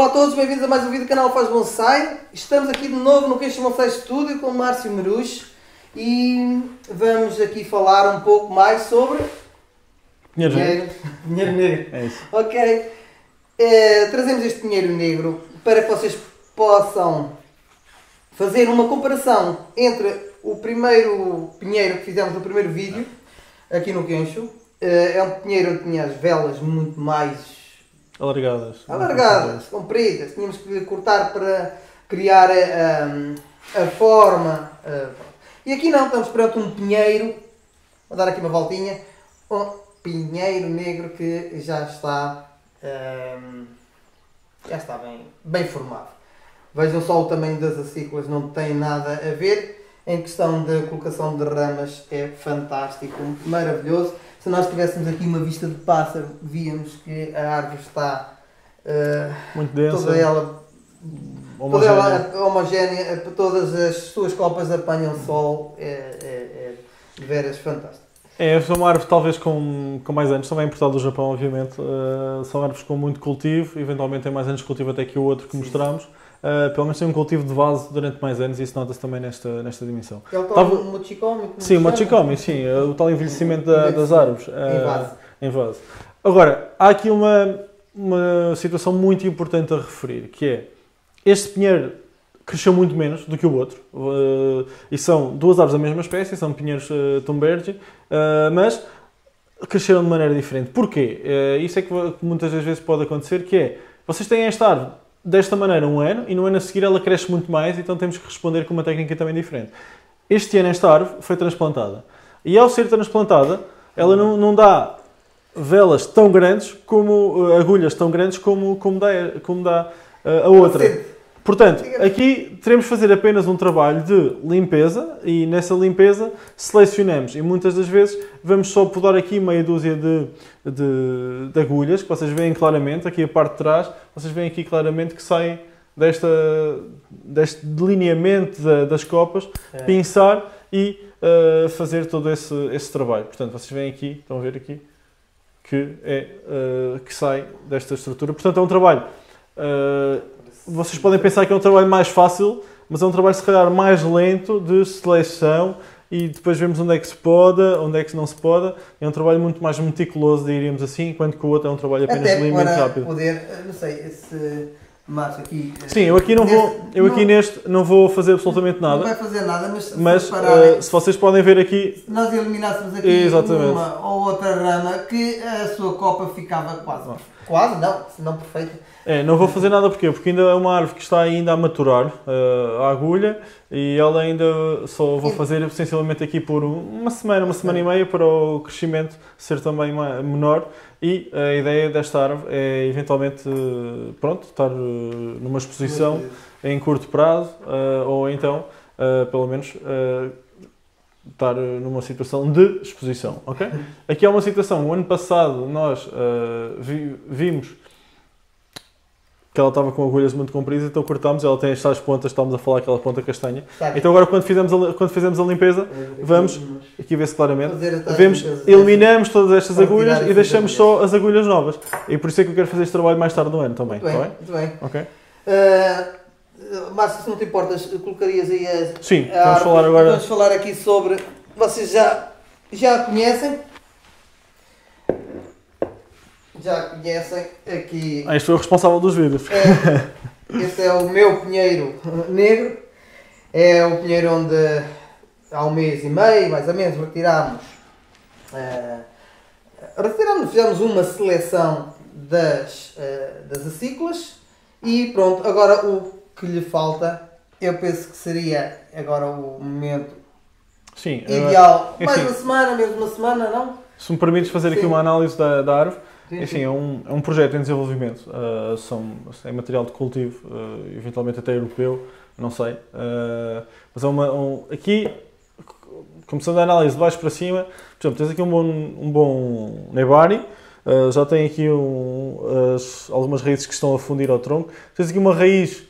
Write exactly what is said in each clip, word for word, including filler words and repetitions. Olá a todos, bem-vindos a mais um vídeo do canal Faz Bonsai. Estamos aqui de novo no Kensho Bonsai Studio com o Márcio Meruje e vamos aqui falar um pouco mais sobre... Dinheiro negro. Dinheiro negro. É isso. Ok. É, trazemos este dinheiro negro para que vocês possam fazer uma comparação entre o primeiro pinheiro que fizemos no primeiro vídeo, aqui no Kensho. É um pinheiro que tinha as velas muito mais alargadas, alargadas compridas. Tínhamos que cortar para criar a, a, a forma. A... E aqui não, estamos perante um pinheiro. Vou dar aqui uma voltinha. Um pinheiro negro que já está, um, já está bem, bem formado. Vejam só o tamanho das acículas, não tem nada a ver. Em questão de colocação de ramas é fantástico, maravilhoso. Se nós tivéssemos aqui uma vista de pássaro, víamos que a árvore está uh, muito densa, toda ela homogénea, toda ela homogénea, todas as suas copas apanham sol, é, é, é de veras fantástico. É uma árvore talvez com, com mais anos, também importada do Japão, obviamente. Uh, são árvores com muito cultivo, eventualmente tem mais anos de cultivo até que o outro que Sim. mostramos. Uh, pelo menos tem um cultivo de vaso durante mais anos e isso nota-se também nesta, nesta dimensão. É o tal Tava... mochicomi? Sim, o mochicomi, sim, o tal envelhecimento da, das árvores. Uh, em vaso. Em vaso. Agora, há aqui uma, uma situação muito importante a referir, que é este pinheiro cresceu muito menos do que o outro, uh, e são duas árvores da mesma espécie, são pinheiros uh, thunbergii, uh, mas cresceram de maneira diferente. Porquê? Uh, isso é que muitas das vezes pode acontecer, que é, vocês têm esta árvore desta maneira um ano e no ano a seguir ela cresce muito mais, então temos que responder com uma técnica também diferente. Este ano esta árvore foi transplantada e ao ser transplantada ela não, não dá velas tão grandes, como agulhas tão grandes como, como dá, como dá uh, a outra. Portanto, aqui teremos de fazer apenas um trabalho de limpeza e nessa limpeza selecionamos e muitas das vezes vamos só podar aqui meia dúzia de, de, de agulhas que vocês veem claramente, aqui a parte de trás, vocês veem aqui claramente que saem desta, deste delineamento da, das copas, é. Pinçar e uh, fazer todo esse, esse trabalho. Portanto, vocês veem aqui, estão a ver aqui, que, é, uh, que sai desta estrutura. Portanto, é um trabalho... Uh, Vocês podem pensar que é um trabalho mais fácil, mas é um trabalho se calhar mais lento de seleção e depois vemos onde é que se poda, onde é que não se poda. É um trabalho muito mais meticuloso, diríamos assim, enquanto que o outro é um trabalho apenas ligeiramente rápido. Poder, não sei, esse maço aqui... Sim, eu aqui, não nesse, vou, eu não, aqui neste não vou fazer absolutamente nada. Não vai fazer nada, mas, mas se, pararem, uh, se vocês podem ver aqui... Se nós eliminássemos aqui exatamente. Uma ou outra rama, que a sua copa ficava quase... Bom. Quase não, se não perfeita. É, não vou fazer nada porquê? Porque ainda é uma árvore que está ainda a maturar uh, a agulha e ela ainda só vou fazer essencialmente aqui por uma semana, uma semana e meia para o crescimento ser também menor e a ideia desta árvore é eventualmente uh, pronto, estar uh, numa exposição em curto prazo uh, ou então, uh, pelo menos, uh, estar numa situação de exposição, ok? Aqui há uma situação, o ano passado nós uh, vi, vimos que ela estava com agulhas muito compridas, então cortámos, ela tem estas pontas, estávamos a falar aquela ponta castanha. Sabe. Então agora quando fizemos a, quando fizemos a limpeza, vamos, aqui vê-se claramente, vemos, eliminamos todas estas agulhas e deixamos só as agulhas novas. E por isso é que eu quero fazer este trabalho mais tarde no ano também, está bem? Muito bem. Okay? Uh... Márcio, se não te importas, colocarias aí a... Sim, a vamos falar agora... Vamos falar aqui sobre... Vocês já, já conhecem? Já conhecem aqui... Ah, este é o responsável dos vídeos. É, este é o meu pinheiro negro. É o pinheiro onde há um mês e meio, mais ou menos, retirámos... Uh, retirámos, fizemos uma seleção das, uh, das acículas e pronto, agora o... que lhe falta, eu penso que seria agora o momento Sim, ideal. Enfim, mais uma semana, menos uma semana, não? Se me permites fazer Sim. aqui uma análise da, da árvore, Sim. enfim, é um, é um projeto em desenvolvimento, uh, são, é material de cultivo, uh, eventualmente até europeu, não sei, uh, mas é uma, um, aqui, começando a análise de baixo para cima, por exemplo, tens aqui um bom, um bom nebari. Uh, já tem aqui um, as, algumas raízes que estão a fundir ao tronco, tens aqui uma raiz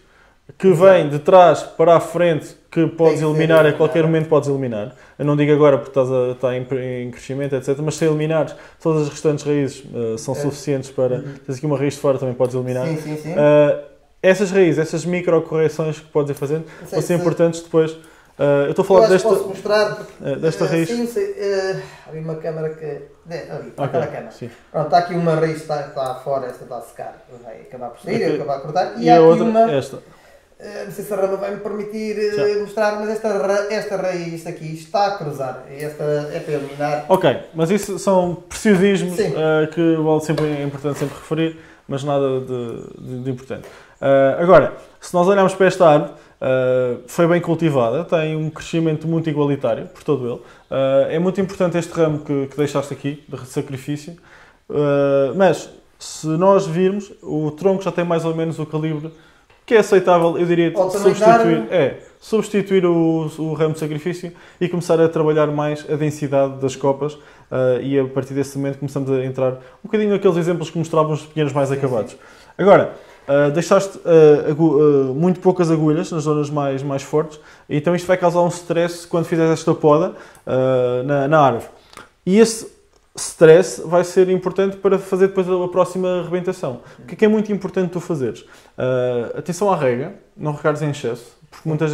que vem de trás para a frente, que podes eliminar, a qualquer momento podes eliminar. Eu não digo agora porque estás a, está em crescimento, etcétera. Mas se eliminares, todas as restantes raízes uh, são é. suficientes para... Tens aqui uma raiz de fora, também podes eliminar. Sim, sim, sim. Uh, essas raízes, essas micro-correções que podes ir fazendo, sim, vão ser sim. importantes depois. Uh, eu estou a falar eu desta... posso mostrar uh, desta uh, raiz. Sim, sim. Uh, ali uma câmara que... Ali, okay, aquela câmara. Sim. Pronto, está aqui uma raiz que está, está fora, esta está a secar. Vai acabar por sair, okay. acabar a cortar. E, e há a outra, aqui uma... Esta. Uh, não sei se a rama vai me permitir uh, mostrar, mas esta, esta raiz aqui está a cruzar. Esta é para eliminar. Ok, mas isso são preciosismos uh, que vale sempre, é importante sempre referir, mas nada de, de, de importante. Uh, agora, se nós olharmos para esta árvore, uh, foi bem cultivada, tem um crescimento muito igualitário por todo ele. Uh, é muito importante este ramo que, que deixaste aqui, de sacrifício, uh, mas se nós virmos, o tronco já tem mais ou menos o calibre que é aceitável, eu diria, substituir, é, substituir o, o ramo de sacrifício e começar a trabalhar mais a densidade das copas uh, e a partir desse momento começamos a entrar um bocadinho naqueles exemplos que mostravam os pinheiros mais sim, acabados. Sim. Agora, Uh, deixaste uh, uh, muito poucas agulhas nas zonas mais, mais fortes, então isto vai causar um stress quando fizeres esta poda uh, na, na árvore. E esse stress vai ser importante para fazer depois a próxima arrebentação. O que é, que é muito importante tu fazeres? Uh, atenção à rega, não regares em excesso, porque muitas,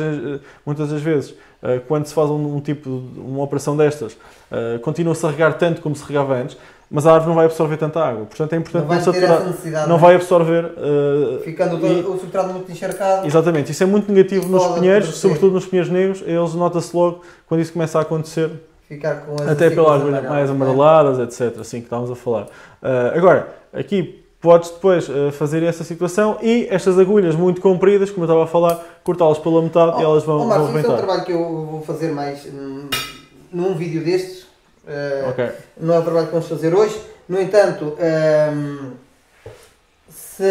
muitas das vezes, uh, quando se faz um, um tipo, uma operação destas, uh, continua-se a regar tanto como se regava antes, mas a árvore não vai absorver tanta água, portanto é importante não, vai não saturar, não, não vai absorver... Uh, Ficando e, o substrato muito encharcado. Exatamente, isso é muito negativo nos pinheiros, sobretudo nos pinheiros negros, eles nota-se logo quando isso começa a acontecer, ficar com as até pelas árvores mais amareladas, etcétera, assim que estávamos a falar. Uh, agora, aqui podes depois uh, fazer essa situação e estas agulhas muito compridas, como eu estava a falar, cortá-las pela metade oh, e elas vão, oh, Marcos, vão reventar. Isso é um trabalho que eu vou fazer mais hum, num vídeo destes. Uh, okay. Não é o trabalho que vamos fazer hoje, no entanto, um, se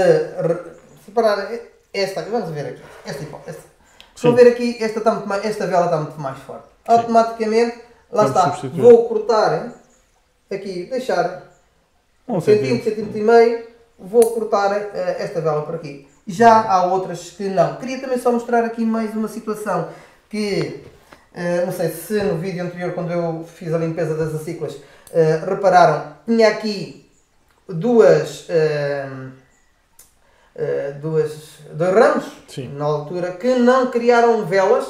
separar esta, vamos ver aqui, esta hipótese, se ver aqui, esta, está muito mais, esta vela está muito mais forte, sim. automaticamente, lá está, substituir. vou cortar aqui, deixar um centímetro, centímetro e meio, vou cortar uh, esta vela por aqui, já há outras que não. Queria também só mostrar aqui mais uma situação que... Uh, não sei se no vídeo anterior, quando eu fiz a limpeza das acículas, uh, repararam, tinha aqui duas, uh, uh, duas, dois ramos, sim. na altura, que não criaram velas.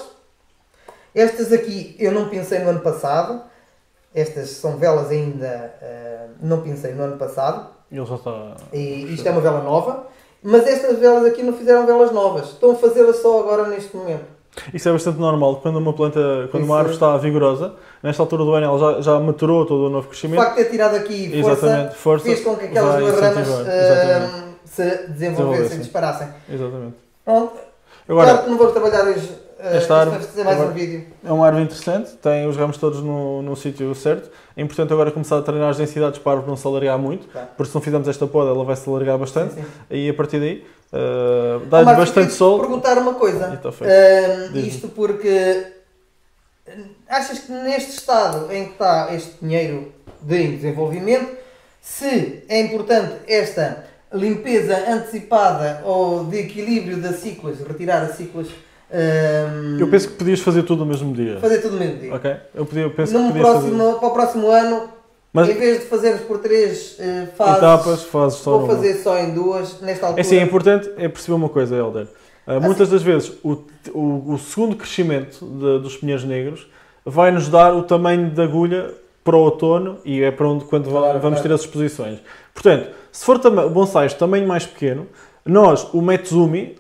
Estas aqui eu não pensei no ano passado. Estas são velas ainda, uh, não pensei no ano passado. Eu já está... E isto é uma vela nova. Mas estas velas aqui não fizeram velas novas. Estão a fazê-las só agora neste momento. Isso é bastante normal, quando uma planta, quando uma árvore está vigorosa, nesta altura do ano ela já, já maturou todo o novo crescimento. O facto de ter tirado aqui força, força fez com que aquelas duas ramas uh, se desenvolvessem, disparassem. Exatamente. Pronto, agora, claro que não vamos trabalhar hoje, uh, esta árvore, fazer mais agora, um vídeo. É uma árvore interessante, tem os ramos todos no, no sítio certo. É importante agora começar a treinar as densidades para a árvore não se alargar muito, tá. porque se não fizermos esta poda ela vai se alargar bastante sim, sim. e a partir daí Uh, dá-lhe bastante sol. Perguntar uma coisa, tá uh, isto porque achas que neste estado em que está este pinheiro de desenvolvimento, se é importante esta limpeza antecipada ou de equilíbrio das ciclas, retirar as ciclas? Uh, eu penso que podias fazer tudo no mesmo dia. Fazer tudo no mesmo dia. Ok. Eu podia, eu penso que podias próximo, fazer... Para o próximo ano. Mas, em vez de fazermos por três uh, fases, etapas, fases só vou fazer uma. só em duas, nesta altura. É, sim, é importante é perceber uma coisa, Helder. Uh, assim, muitas das vezes o, o, o segundo crescimento de, dos pinheiros negros vai nos dar o tamanho da agulha para o outono e é para onde quando claro, vamos claro. ter as exposições. Portanto, se for bonsais de tamanho mais pequeno, nós, o metzumi,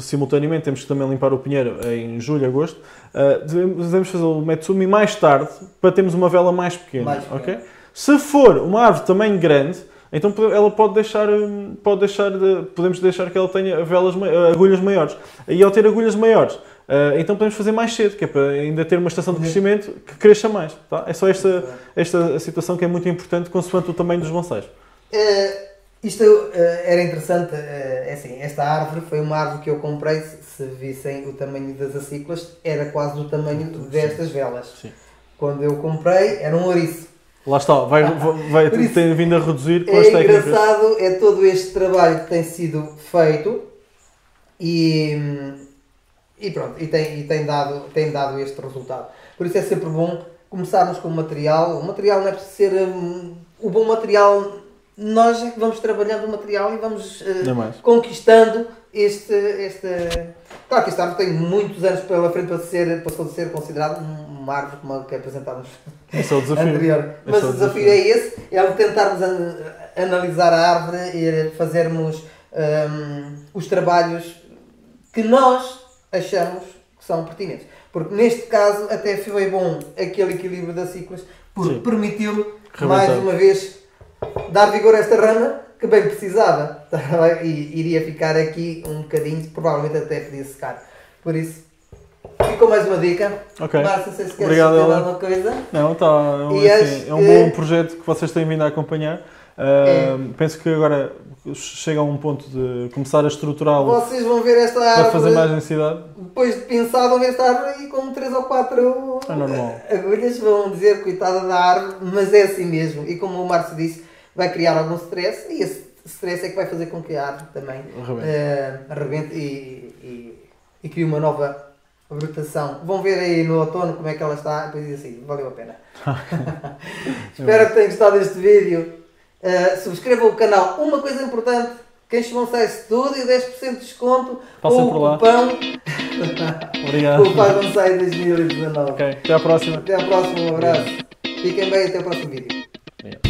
simultaneamente temos que também limpar o pinheiro em julho, agosto, uh, devemos fazer o metzumi mais tarde para termos uma vela mais pequena. Mais pequena. Okay? Se for uma árvore de tamanho grande, então ela pode deixar, pode deixar de, podemos deixar que ela tenha velas, agulhas maiores. E ao ter agulhas maiores, então podemos fazer mais cedo, que é para ainda ter uma estação de crescimento que cresça mais. Tá? É só esta, esta situação que é muito importante, consoante o tamanho dos bonsais. Uh, isto uh, era interessante. Uh, assim, esta árvore foi uma árvore que eu comprei, se vissem o tamanho das acículas, era quase do tamanho destas velas. Sim. Quando eu comprei, era um ouriço. Lá está, vai, vai, vai isso, tem vindo a reduzir com as é técnicas. É engraçado, é todo este trabalho que tem sido feito e, e pronto, e, tem, e tem, dado, tem dado este resultado. Por isso é sempre bom começarmos com o material. O material não é preciso ser... Um, o bom material nós é que vamos trabalhando o material e vamos uh, conquistando este, este... Claro que esta árvore tem muitos anos pela frente para ser, para ser considerada uma árvore como a que apresentávamos esse é o desafio. Anterior. Mas esse o desafio, desafio é esse, é tentarmos an analisar a árvore e fazermos um, os trabalhos que nós achamos que são pertinentes. Porque neste caso até foi bom aquele equilíbrio das ciclas, porque permitiu-me mais uma vez dar vigor a esta rama que bem precisava e iria ficar aqui um bocadinho, provavelmente até podia secar. Por isso, ficou mais uma dica. Ok. Márcio, se esquece de alguma coisa. Não, tá, é, assim, é um bom projeto que vocês têm vindo a acompanhar. Uh, é. Penso que agora chega a um ponto de começar a estruturá-lo. Vocês vão ver esta árvore. Para fazer mais densidade. Depois de pensar, vão ver esta árvore e com três ou quatro é agulhas vão dizer coitada da árvore, mas é assim mesmo. E como o Márcio disse, vai criar algum stress e esse stress é que vai fazer com que a árvore também uh, arrebente e, e, e crie uma nova brotação. Vão ver aí no outono como é que ela está. Depois diz assim: valeu a pena. Espero que tenham gostado deste vídeo. Uh, subscrevam o canal. Uma coisa importante, Kensho Bonsai Studio, dez por cento de desconto. Passem ou por lá. Cupão. Obrigado. O Faz Bonsai dois mil e dezanove. Okay. Até à próxima. Até à próxima, um abraço. Obrigado. Fiquem bem, até o próximo vídeo. Obrigado.